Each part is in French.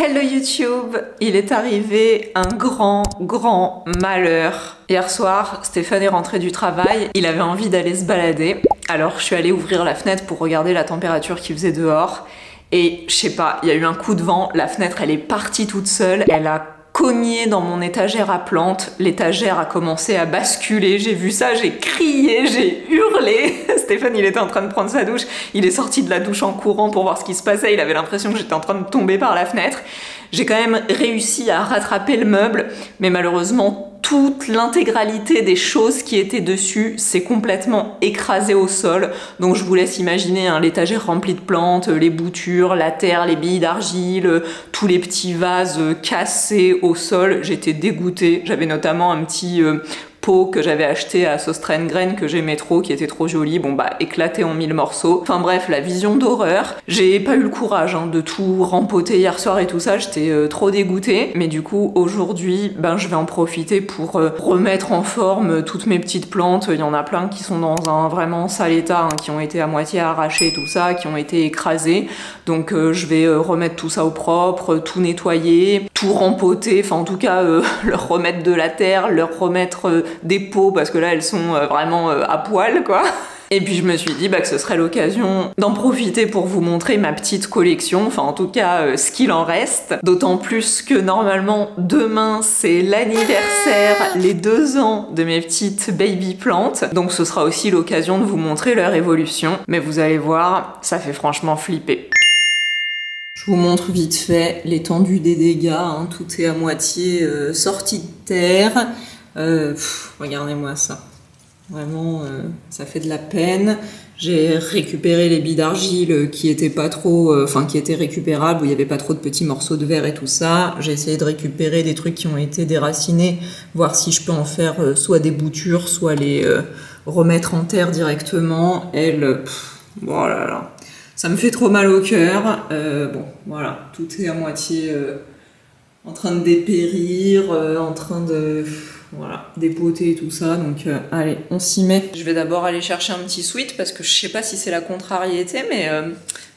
Hello YouTube, il est arrivé un grand malheur. Hier soir, Stéphane est rentré du travail, il avait envie d'aller se balader. Alors je suis allée ouvrir la fenêtre pour regarder la température qu'il faisait dehors. Et je sais pas, il y a eu un coup de vent, la fenêtre elle est partie toute seule, elle a cogné dans mon étagère à plantes, l'étagère a commencé à basculer, j'ai vu ça, j'ai crié, j'ai hurlé. Stéphane il était en train de prendre sa douche, il est sorti de la douche en courant pour voir ce qui se passait, il avait l'impression que j'étais en train de tomber par la fenêtre. J'ai quand même réussi à rattraper le meuble, mais malheureusement toute l'intégralité des choses qui étaient dessus s'est complètement écrasée au sol. Donc je vous laisse imaginer hein, l'étagère remplie de plantes, les boutures, la terre, les billes d'argile, tous les petits vases cassés au sol. J'étais dégoûtée. J'avais notamment un petit pot que j'avais acheté à Saustraine Graine que j'aimais trop, qui était trop joli, bon bah éclaté en mille morceaux. Enfin bref, la vision d'horreur. J'ai pas eu le courage hein, de tout rempoter hier soir et tout ça, j'étais trop dégoûtée. Mais du coup aujourd'hui, ben je vais en profiter pour remettre en forme toutes mes petites plantes. Il y en a plein qui sont dans un vraiment sale état, hein, qui ont été à moitié arrachées tout ça, qui ont été écrasées. Donc je vais remettre tout ça au propre, tout nettoyer, tout rempoter, enfin en tout cas leur remettre de la terre, leur remettre des pots parce que là elles sont vraiment à poil quoi. Et puis je me suis dit bah, que ce serait l'occasion d'en profiter pour vous montrer ma petite collection, enfin en tout cas ce qu'il en reste. D'autant plus que normalement demain c'est l'anniversaire, les 2 ans de mes petites baby plantes. Donc ce sera aussi l'occasion de vous montrer leur évolution. Mais vous allez voir, ça fait franchement flipper. Je vous montre vite fait l'étendue des dégâts, hein. Tout est à moitié sorti de terre. Regardez-moi ça, vraiment ça fait de la peine. J'ai récupéré les billes d'argile qui étaient pas trop, qui étaient récupérables, où il n'y avait pas trop de petits morceaux de verre et tout ça. J'ai essayé de récupérer des trucs qui ont été déracinés, voir si je peux en faire soit des boutures, soit les remettre en terre directement. Elle, bon là là, ça me fait trop mal au cœur. Bon voilà, tout est à moitié en train de dépérir, en train de voilà, dépoter et tout ça, donc allez, on s'y met. Je vais d'abord aller chercher un petit sweat parce que je sais pas si c'est la contrariété, mais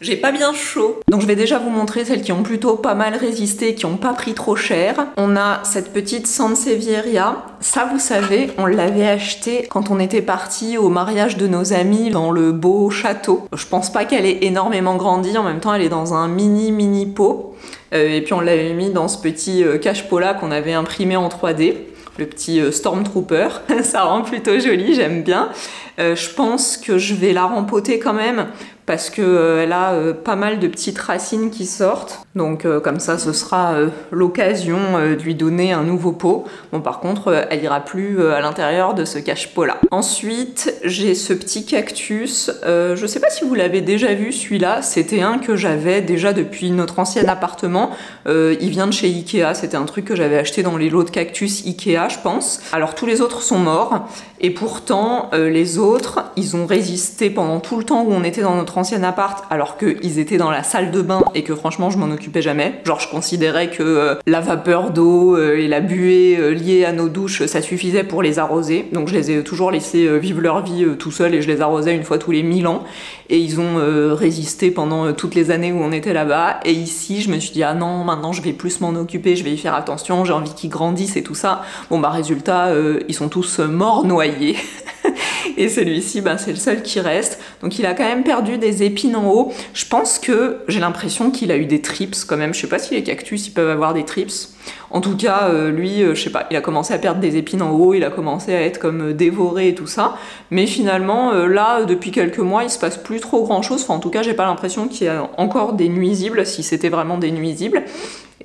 j'ai pas bien chaud. Donc je vais déjà vous montrer celles qui ont plutôt pas mal résisté, qui ont pas pris trop cher. On a cette petite Sansevieria. Ça, vous savez, on l'avait acheté quand on était parti au mariage de nos amis dans le beau château. Je pense pas qu'elle ait énormément grandi, en même temps elle est dans un mini pot. Et puis on l'avait mis dans ce petit cache-pot là qu'on avait imprimé en 3D. Le petit Stormtrooper, ça rend plutôt joli, j'aime bien. Je pense que je vais la rempoter quand même parce qu'elle a pas mal de petites racines qui sortent. Donc comme ça, ce sera l'occasion de lui donner un nouveau pot. Bon, par contre, elle ira plus à l'intérieur de ce cache-pot-là. Ensuite, j'ai ce petit cactus. Je sais pas si vous l'avez déjà vu, celui-là. C'était un que j'avais déjà depuis notre ancien appartement. Il vient de chez Ikea. C'était un truc que j'avais acheté dans les lots de cactus Ikea, je pense. Alors, tous les autres sont morts. Et pourtant, les autres, ils ont résisté pendant tout le temps où on était dans notre ancien appart, alors qu'ils étaient dans la salle de bain et que franchement je m'en occupais jamais. Genre je considérais que la vapeur d'eau et la buée liée à nos douches, ça suffisait pour les arroser. Donc je les ai toujours laissés vivre leur vie tout seuls et je les arrosais une fois tous les 1000 ans. Et ils ont résisté pendant toutes les années où on était là-bas. Et ici je me suis dit ah non, maintenant je vais plus m'en occuper, je vais y faire attention, j'ai envie qu'ils grandissent et tout ça. Bon bah résultat, ils sont tous morts noyés. Et celui-ci, ben, c'est le seul qui reste. Donc il a quand même perdu des épines en haut. Je pense que j'ai l'impression qu'il a eu des trips quand même. Je sais pas si les cactus, ils peuvent avoir des trips. En tout cas, lui, je sais pas, il a commencé à perdre des épines en haut. Il a commencé à être comme dévoré et tout ça. Mais finalement, là, depuis quelques mois, il se passe plus trop grand-chose. Enfin, en tout cas, j'ai pas l'impression qu'il y a encore des nuisibles, si c'était vraiment des nuisibles.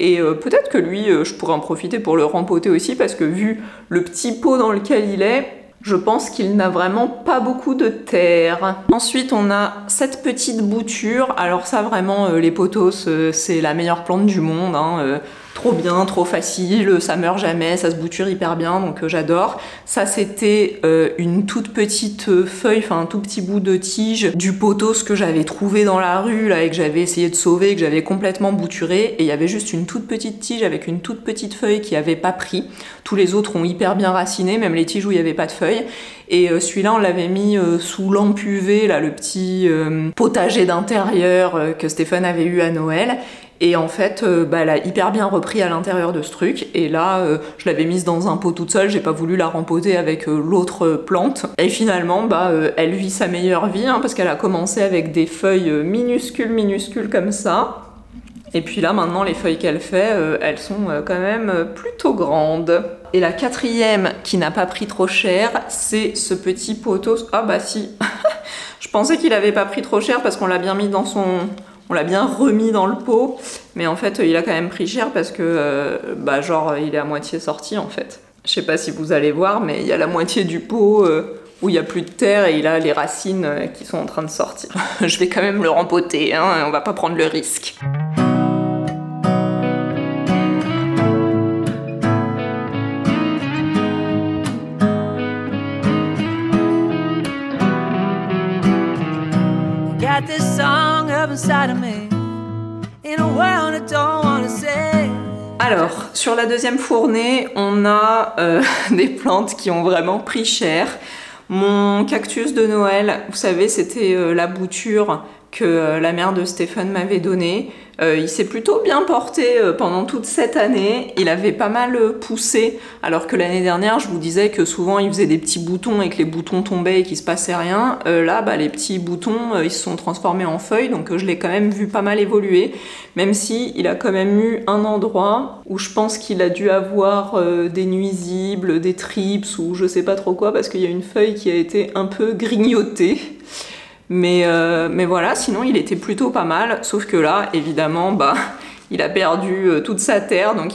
Et peut-être que lui, je pourrais en profiter pour le rempoter aussi, parce que vu le petit pot dans lequel il est, je pense qu'il n'a vraiment pas beaucoup de terre. Ensuite, on a cette petite bouture. Alors ça, vraiment, les pothos, c'est la meilleure plante du monde, hein. Trop bien, trop facile, ça meurt jamais, ça se bouture hyper bien, donc j'adore. Ça, c'était une toute petite feuille, enfin un tout petit bout de tige du pothos que j'avais trouvé dans la rue, là, et que j'avais essayé de sauver, que j'avais complètement bouturé. Et il y avait juste une toute petite tige avec une toute petite feuille qui n'avait pas pris. Tous les autres ont hyper bien raciné, même les tiges où il n'y avait pas de feuilles. Et celui-là, on l'avait mis sous l'empuvée, là, le petit potager d'intérieur que Stéphane avait eu à Noël. Et en fait, elle a hyper bien repris à l'intérieur de ce truc. Et là, je l'avais mise dans un pot toute seule, j'ai pas voulu la rempoter avec l'autre plante. Et finalement, elle vit sa meilleure vie, hein, parce qu'elle a commencé avec des feuilles minuscules comme ça. Et puis là, maintenant, les feuilles qu'elle fait, elles sont quand même plutôt grandes. Et la quatrième, qui n'a pas pris trop cher, c'est ce petit pothos. Ah bah si, je pensais qu'il avait pas pris trop cher parce qu'on l'a bien mis dans son... On l'a bien remis dans le pot, mais en fait, il a quand même pris cher parce que, il est à moitié sorti, en fait. Je sais pas si vous allez voir, mais il y a la moitié du pot où il n'y a plus de terre et il a les racines qui sont en train de sortir. Je vais quand même le rempoter, hein, on va pas prendre le risque. Got this song up inside of me, in a world I don't wanna say. Alors, sur la deuxième fournée, on a des plantes qui ont vraiment pris cher. Mon cactus de Noël, vous savez, c'était la bouture que la mère de Stéphane m'avait donnée. Il s'est plutôt bien porté pendant toute cette année, il avait pas mal poussé, alors que l'année dernière je vous disais que souvent il faisait des petits boutons et que les boutons tombaient et qu'il se passait rien. Là les petits boutons ils se sont transformés en feuilles, donc je l'ai quand même vu pas mal évoluer, même si il a quand même eu un endroit où je pense qu'il a dû avoir des nuisibles, des trips ou je sais pas trop quoi, parce qu'il y a une feuille qui a été un peu grignotée. Mais voilà, sinon il était plutôt pas mal, sauf que là, évidemment, il a perdu toute sa terre, donc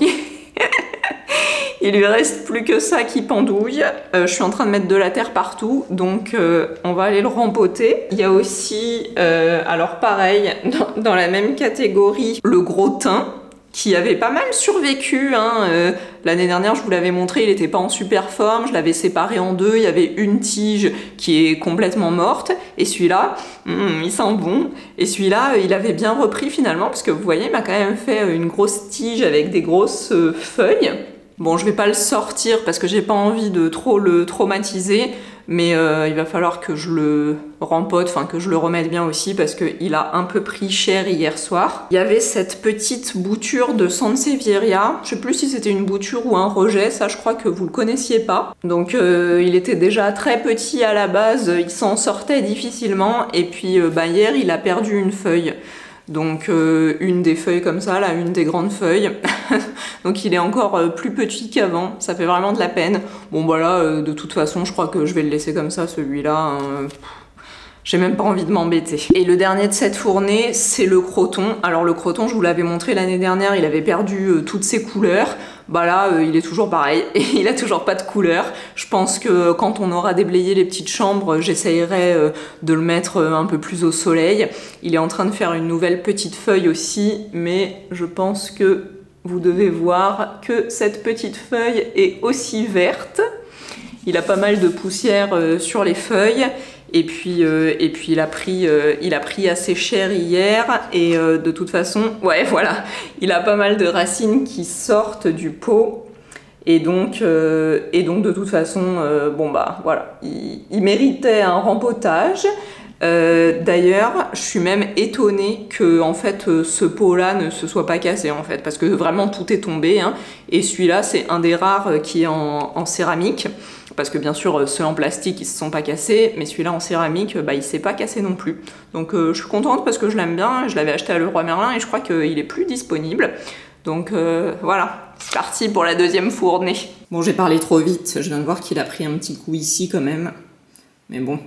il lui reste plus que ça qui pendouille. Je suis en train de mettre de la terre partout, donc on va aller le rempoter. Il y a aussi, alors pareil, dans la même catégorie, le gros thym, qui avait pas mal survécu, hein. L'année dernière, je vous l'avais montré, il n'était pas en super forme, je l'avais séparé en deux, il y avait une tige qui est complètement morte, et celui-là, il sent bon, et celui-là, il avait bien repris finalement, parce que vous voyez, il m'a quand même fait une grosse tige avec des grosses feuilles. Bon, je vais pas le sortir parce que j'ai pas envie de trop le traumatiser, mais il va falloir que je le rempote, enfin que je le remette bien aussi, parce qu'il a un peu pris cher hier soir. Il y avait cette petite bouture de Sansevieria, je sais plus si c'était une bouture ou un rejet, ça je crois que vous le connaissiez pas. Donc il était déjà très petit à la base, il s'en sortait difficilement, et puis hier il a perdu une feuille. Donc une des feuilles comme ça, là, une des grandes feuilles. Donc il est encore plus petit qu'avant, ça fait vraiment de la peine. Bon voilà, de toute façon, je crois que je vais le laisser comme ça, celui-là. J'ai même pas envie de m'embêter. Et le dernier de cette fournée, c'est le croton. Alors le croton, je vous l'avais montré l'année dernière, il avait perdu toutes ses couleurs. Là, il est toujours pareil, et il a toujours pas de couleur. Je pense que quand on aura déblayé les petites chambres, j'essayerai de le mettre un peu plus au soleil. Il est en train de faire une nouvelle petite feuille aussi, mais je pense que vous devez voir que cette petite feuille est aussi verte. Il a pas mal de poussière sur les feuilles. Et puis il a pris assez cher hier, et de toute façon, ouais voilà, il a pas mal de racines qui sortent du pot, et donc de toute façon, voilà, il méritait un rempotage. D'ailleurs, je suis même étonnée que en fait ce pot-là ne se soit pas cassé en fait, parce que vraiment tout est tombé, hein, et celui-là c'est un des rares qui est en céramique. Parce que bien sûr, ceux en plastique, ils se sont pas cassés, mais celui-là en céramique, il s'est pas cassé non plus. Donc je suis contente parce que je l'aime bien, je l'avais acheté à Leroy Merlin et je crois qu'il est plus disponible. Donc voilà, c'est parti pour la deuxième fournée. Bon, j'ai parlé trop vite, je viens de voir qu'il a pris un petit coup ici quand même. Mais bon,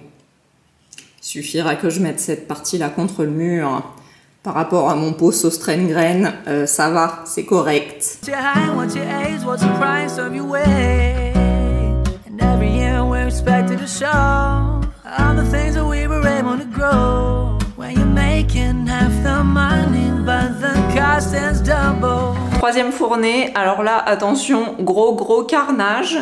il suffira que je mette cette partie-là contre le mur. Par rapport à mon pot sauce traîne-graine, ça va, c'est correct. Every year we're expected to show all the things that we were able to grow. When you're making half the money, but the cost is double. Troisième fournée, alors là, attention, gros carnage.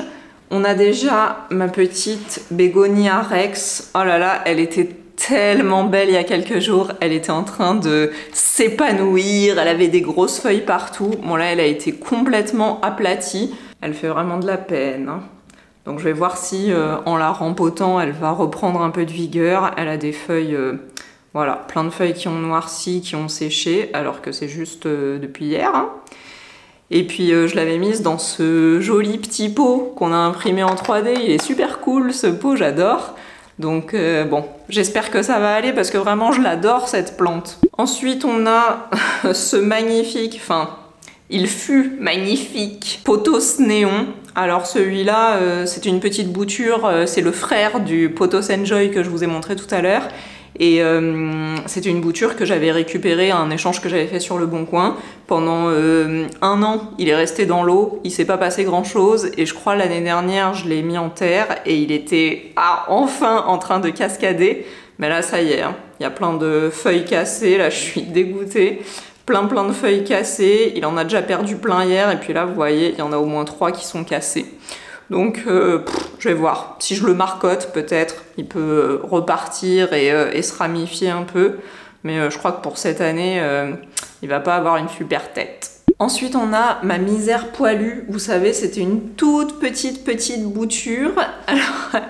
On a déjà ma petite Bégonia Rex. Oh là là, elle était tellement belle il y a quelques jours, elle était en train de s'épanouir, elle avait des grosses feuilles partout. Bon là, elle a été complètement aplatie, elle fait vraiment de la peine, hein. Donc je vais voir si en la rempotant, elle va reprendre un peu de vigueur. Elle a des feuilles Voilà, plein de feuilles qui ont noirci, qui ont séché, alors que c'est juste depuis hier. Hein. Et puis je l'avais mise dans ce joli petit pot qu'on a imprimé en 3D. Il est super cool ce pot, j'adore. Donc bon, j'espère que ça va aller parce que vraiment je l'adore cette plante. Ensuite on a ce magnifique, enfin il fut magnifique, Pothos néon. Alors celui-là c'est une petite bouture, c'est le frère du Pothos Enjoy que je vous ai montré tout à l'heure. Et c'était une bouture que j'avais récupérée à un échange que j'avais fait sur le Bon Coin. Pendant un an, il est resté dans l'eau, il s'est pas passé grand chose, et je crois l'année dernière je l'ai mis en terre et il était enfin en train de cascader. Mais là ça y est, hein. Il y a plein de feuilles cassées, là je suis dégoûtée. Plein de feuilles cassées, il en a déjà perdu plein hier et puis là vous voyez il y en a au moins 3 qui sont cassées. Donc je vais voir, si je le marcotte peut-être, il peut repartir et se ramifier un peu. Mais je crois que pour cette année, il va pas avoir une super tête. Ensuite on a ma misère poilue, vous savez c'était une toute petite bouture. Alors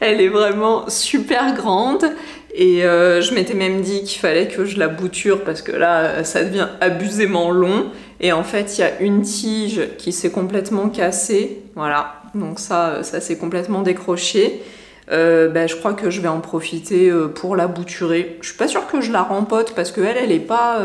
elle est vraiment super grande. Et je m'étais même dit qu'il fallait que je la bouture parce que là ça devient abusément long. Et en fait il y a une tige qui s'est complètement cassée, voilà, donc ça s'est complètement décroché. Je crois que je vais en profiter pour la bouturer. Je suis pas sûre que je la rempote parce que elle est pas,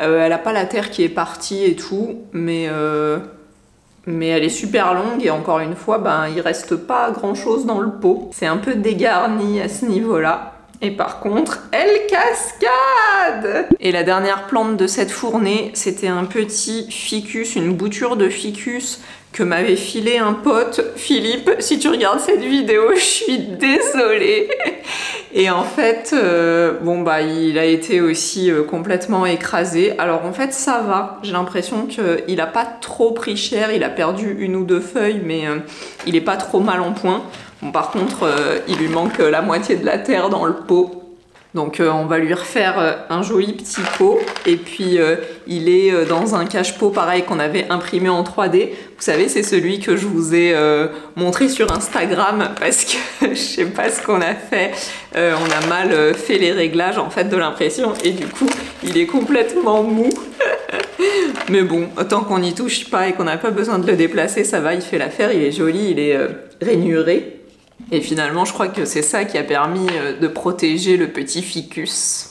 elle a pas la terre qui est partie et tout, mais elle est super longue et encore une fois il reste pas grand chose dans le pot, c'est un peu dégarni à ce niveau là. Et par contre, elle cascade! Et la dernière plante de cette fournée, c'était un petit ficus, une bouture de ficus que m'avait filé un pote. Philippe, si tu regardes cette vidéo, je suis désolée. Et en fait, il a été aussi complètement écrasé. Alors en fait, ça va. J'ai l'impression qu'il n'a pas trop pris cher. Il a perdu 1 ou 2 feuilles, mais il n'est pas trop mal en point. Bon, par contre, il lui manque la moitié de la terre dans le pot. Donc on va lui refaire un joli petit pot. Et puis il est dans un cache-pot pareil qu'on avait imprimé en 3D. Vous savez, c'est celui que je vous ai montré sur Instagram parce que je sais pas ce qu'on a fait. On a mal fait les réglages en fait de l'impression et du coup il est complètement mou. Mais bon, tant qu'on n'y touche pas et qu'on n'a pas besoin de le déplacer, ça va, il fait l'affaire, il est joli, il est rainuré. Et finalement, je crois que c'est ça qui a permis de protéger le petit ficus.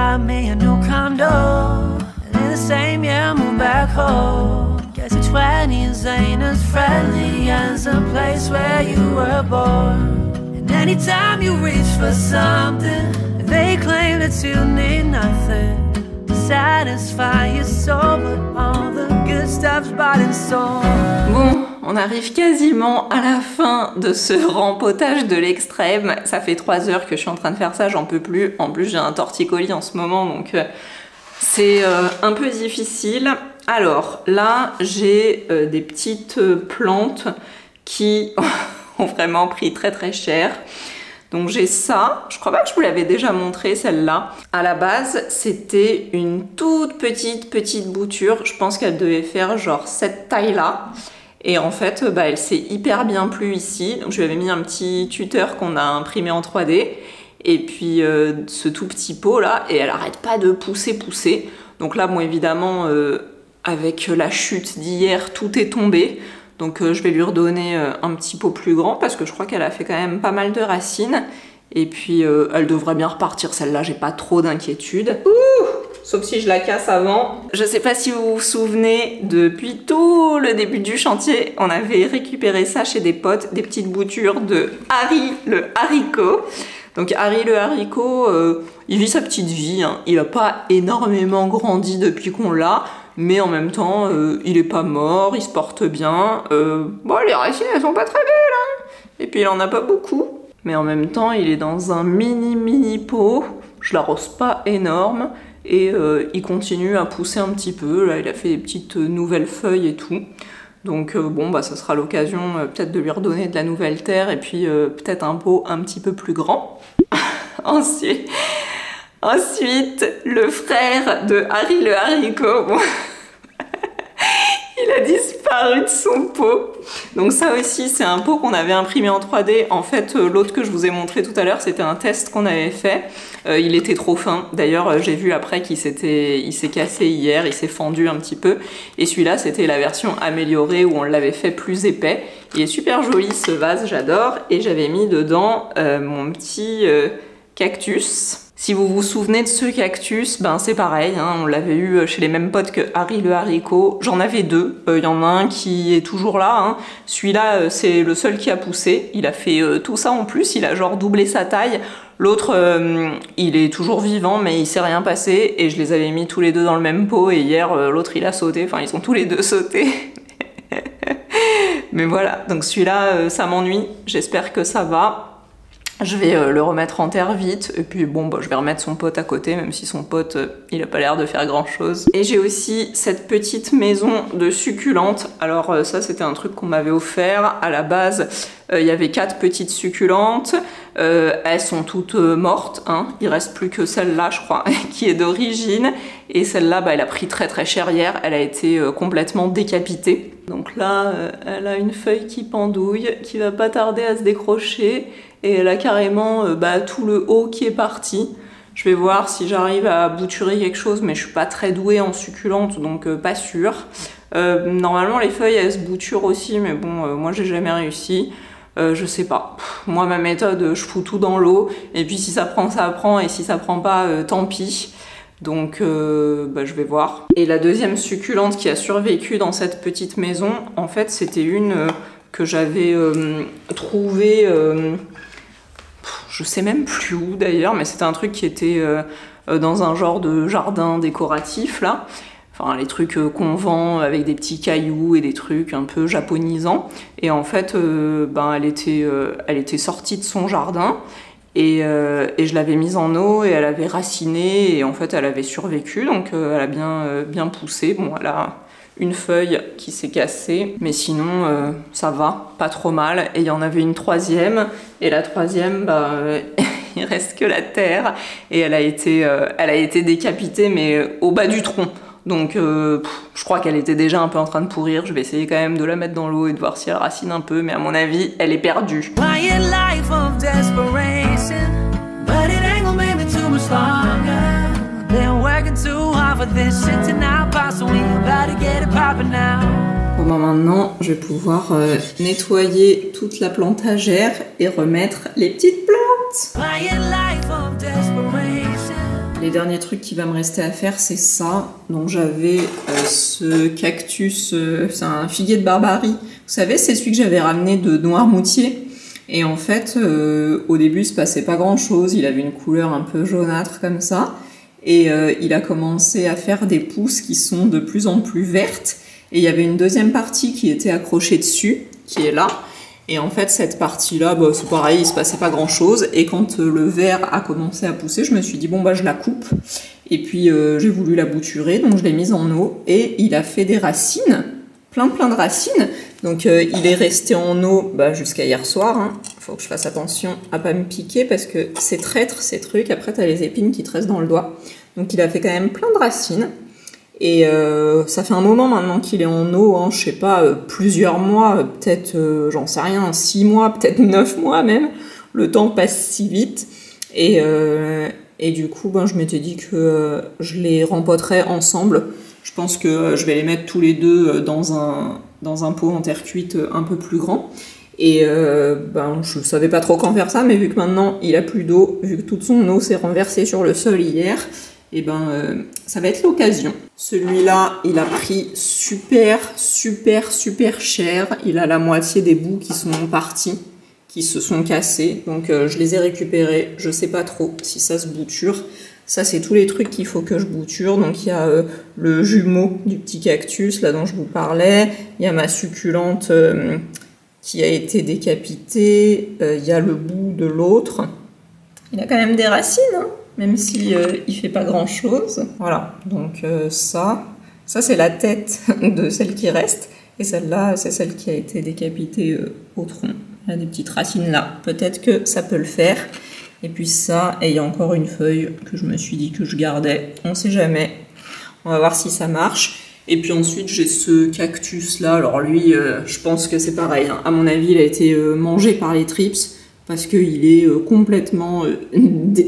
Buy me a new condo and in the same year move back home. Guess the 20s ain't as friendly as the place where you were born. And anytime you reach for something, they claim that you need nothing to satisfy your soul, but all the good stuff's bought and sold. Bon, on arrive quasiment à la fin de ce rempotage de l'extrême. Ça fait 3 heures que je suis en train de faire ça, j'en peux plus. En plus, j'ai un torticolis en ce moment, donc c'est un peu difficile. Alors là, j'ai des petites plantes qui ont vraiment pris très cher. Donc j'ai ça, je crois pas que je vous l'avais déjà montré celle-là. À la base, c'était une toute petite bouture. Je pense qu'elle devait faire genre cette taille-là. Et en fait, elle s'est hyper bien plu ici. Donc, je lui avais mis un petit tuteur qu'on a imprimé en 3D. Et puis, ce tout petit pot là, et elle arrête pas de pousser. Donc là, bon, évidemment, avec la chute d'hier, tout est tombé. Donc je vais lui redonner un petit pot plus grand parce que je crois qu'elle a fait quand même pas mal de racines. Et puis, elle devrait bien repartir. Celle-là, j'ai pas trop d'inquiétude. Ouh! Sauf si je la casse avant. Je sais pas si vous vous souvenez, depuis tout le début du chantier, on avait récupéré ça chez des potes, des petites boutures de Harry le haricot. Donc Harry le haricot, il vit sa petite vie, hein. Il a pas énormément grandi depuis qu'on l'a, mais en même temps, il est pas mort, il se porte bien. Les racines, elles sont pas très belles, hein. Et puis il en a pas beaucoup. Mais en même temps, il est dans un mini pot, je l'arrose pas énorme. et il continue à pousser un petit peu. Là, il a fait des petites nouvelles feuilles et tout. Donc bon, bah ça sera l'occasion peut-être de lui redonner de la nouvelle terre et puis peut-être un pot un petit peu plus grand. Ensuite, le frère de Harry le haricot, bon, il a disparu de son pot. Donc ça aussi, c'est un pot qu'on avait imprimé en 3D. En fait, l'autre que je vous ai montré tout à l'heure, c'était un test qu'on avait fait. Il était trop fin. D'ailleurs, j'ai vu après qu'il s'est cassé hier, il s'est fendu un petit peu. Et celui-là, c'était la version améliorée où on l'avait fait plus épais. Il est super joli ce vase, j'adore. Et j'avais mis dedans mon petit cactus. Si vous vous souvenez de ce cactus, ben c'est pareil, hein, on l'avait eu chez les mêmes potes que Harry le haricot. J'en avais deux, il y en a un qui est toujours là, hein. Celui-là c'est le seul qui a poussé, il a fait tout ça en plus, il a genre doublé sa taille. L'autre, il est toujours vivant mais il s'est rien passé et je les avais mis tous les deux dans le même pot et hier l'autre il a sauté, enfin ils sont tous les deux sautés. Mais voilà, donc celui-là ça m'ennuie, j'espère que ça va. Je vais le remettre en terre vite, et puis bon, bah, je vais remettre son pote à côté, même si son pote, il a pas l'air de faire grand chose. Et j'ai aussi cette petite maison de succulentes. Alors ça, c'était un truc qu'on m'avait offert. À la base, il y avait 4 petites succulentes. Elles sont toutes mortes, hein. Il reste plus que celle-là, je crois, qui est d'origine. Et celle-là, bah, elle a pris très très cher hier. Elle a été complètement décapitée. Donc là, elle a une feuille qui pendouille, qui va pas tarder à se décrocher. Et elle a carrément bah, tout le haut qui est parti. Je vais voir si j'arrive à bouturer quelque chose, mais je suis pas très douée en succulente, donc pas sûre. Normalement, les feuilles, elles se bouturent aussi, mais bon, moi, j'ai jamais réussi. Je sais pas. Moi, ma méthode, je fous tout dans l'eau. Et puis, si ça prend, ça prend. Et si ça prend pas, tant pis. Donc, bah, je vais voir. Et la deuxième succulente qui a survécu dans cette petite maison, en fait, c'était une que j'avais trouvée... je sais même plus où d'ailleurs, mais c'était un truc qui était dans un genre de jardin décoratif là. Enfin, les trucs qu'on vend avec des petits cailloux et des trucs un peu japonisants. Et en fait, ben, elle était sortie de son jardin et je l'avais mise en eau et elle avait raciné et en fait, elle avait survécu. Donc, elle a bien poussé. Bon, elle a une feuille qui s'est cassée, mais sinon ça va, pas trop mal. Et il y en avait une troisième, et la troisième, bah, il reste que la terre, et elle a été décapitée, mais au bas du tronc. Donc je crois qu'elle était déjà un peu en train de pourrir, je vais essayer quand même de la mettre dans l'eau et de voir si elle racine un peu, mais à mon avis, elle est perdue. Bon ben maintenant, je vais pouvoir nettoyer toute la plantagère et remettre les petites plantes. Les derniers trucs qui va me rester à faire, c'est ça. Donc j'avais ce cactus, c'est un figuier de Barbarie. Vous savez, c'est celui que j'avais ramené de Noirmoutier. Et en fait, au début, il se passait pas grand-chose. Il avait une couleur un peu jaunâtre comme ça. Et il a commencé à faire des pousses qui sont de plus en plus vertes. Et il y avait une deuxième partie qui était accrochée dessus, qui est là. Et en fait, cette partie-là, bah, c'est pareil, il se passait pas grand-chose. Et quand le vert a commencé à pousser, je me suis dit, bon, bah je la coupe. Et puis, j'ai voulu la bouturer, donc je l'ai mise en eau. Et il a fait des racines, plein de racines. Donc, il est resté en eau bah, jusqu'à hier soir, hein. Faut que je fasse attention à pas me piquer parce que c'est traître ces trucs. Après, t'as les épines qui te restent dans le doigt. Donc, il a fait quand même plein de racines. Et ça fait un moment maintenant qu'il est en eau, hein, je sais pas, plusieurs mois, peut-être, j'en sais rien, 6 mois, peut-être 9 mois même. Le temps passe si vite. Et du coup, ben, je m'étais dit que je les rempoterais ensemble. Je pense que je vais les mettre tous les deux dans un pot en terre cuite un peu plus grand. Et ben, je savais pas trop quand faire ça, mais vu que maintenant il a plus d'eau, vu que toute son eau s'est renversée sur le sol hier, et ben ça va être l'occasion. Celui-là, il a pris super cher. Il a la moitié des bouts qui sont partis, qui se sont cassés. Donc je les ai récupérés, je sais pas trop si ça se bouture. Ça, c'est tous les trucs qu'il faut que je bouture. Donc, il y a le jumeau du petit cactus, là, dont je vous parlais. Il y a ma succulente qui a été décapitée. Il y a le bout de l'autre. Il a quand même des racines, hein. même si il fait pas grand chose. Voilà, donc ça c'est la tête de celle qui reste, et celle-là c'est celle qui a été décapitée au tronc. Il y a des petites racines là, peut-être que ça peut le faire. Et puis ça, et il y a encore une feuille que je me suis dit que je gardais, on sait jamais, on va voir si ça marche. Et puis ensuite j'ai ce cactus là, alors lui je pense que c'est pareil, hein. À mon avis il a été mangé par les trips, parce qu'il est complètement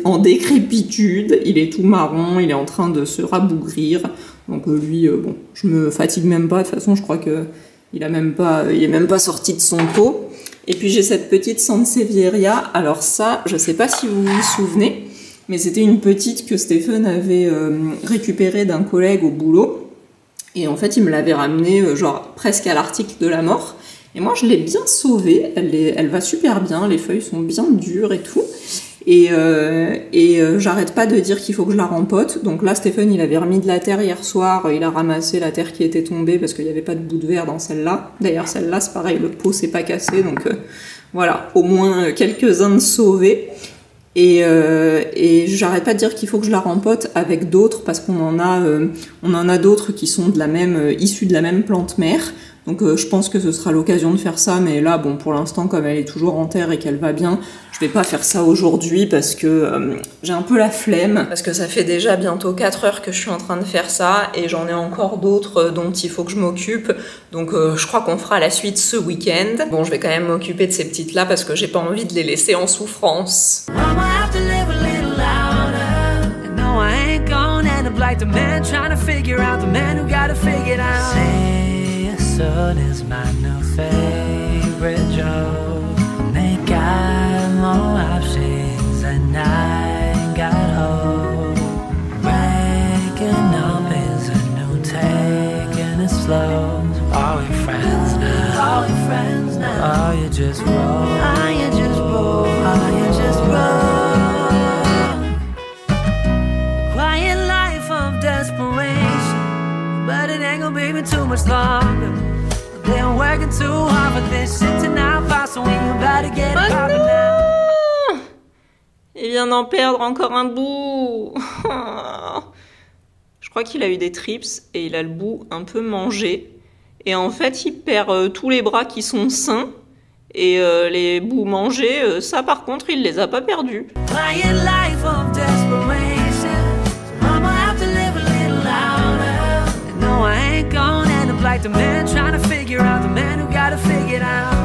en décrépitude, il est tout marron, il est en train de se rabougrir. Donc lui, bon, je me fatigue même pas, de toute façon je crois qu'il n'est même pas sorti de son pot. Et puis j'ai cette petite Sansevieria, alors ça, je sais pas si vous vous souvenez, mais c'était une petite que Stéphane avait récupérée d'un collègue au boulot. Et en fait il me l'avait ramenée genre presque à l'article de la mort. Et moi je l'ai bien sauvée, elle va super bien, les feuilles sont bien dures et tout. Et j'arrête pas de dire qu'il faut que je la rempote. Donc là Stéphane il avait remis de la terre hier soir, il a ramassé la terre qui était tombée parce qu'il n'y avait pas de bout de verre dans celle-là. D'ailleurs celle-là c'est pareil, le pot s'est pas cassé, donc voilà, au moins quelques-uns de sauvés. Et j'arrête pas de dire qu'il faut que je la rempote avec d'autres, parce qu'on en a d'autres qui sont de la même issus de la même plante mère. Donc je pense que ce sera l'occasion de faire ça, mais là, bon, pour l'instant, comme elle est toujours en terre et qu'elle va bien, je vais pas faire ça aujourd'hui parce que j'ai un peu la flemme, parce que ça fait déjà bientôt 4 heures que je suis en train de faire ça, et j'en ai encore d'autres dont il faut que je m'occupe, donc je crois qu'on fera la suite ce week-end. Bon, je vais quand même m'occuper de ces petites-là parce que j'ai pas envie de les laisser en souffrance. Is my new favorite joke. They got more options and I got hope. Breaking up is a new take and it's slow. Are we friends now? Are we friends now? Are you just broke? Are you just broke? Are you just broke? Quiet life of desperation, but it ain't gonna be me too much longer. Oh non! Il vient d'en perdre encore un bout. Je crois qu'il a eu des trips et il a le bout un peu mangé. Et en fait, il perd tous les bras qui sont sains. Et les bouts mangés, ça par contre, il les a pas perdus. Like the man trying to figure out, the man who gotta figure it out.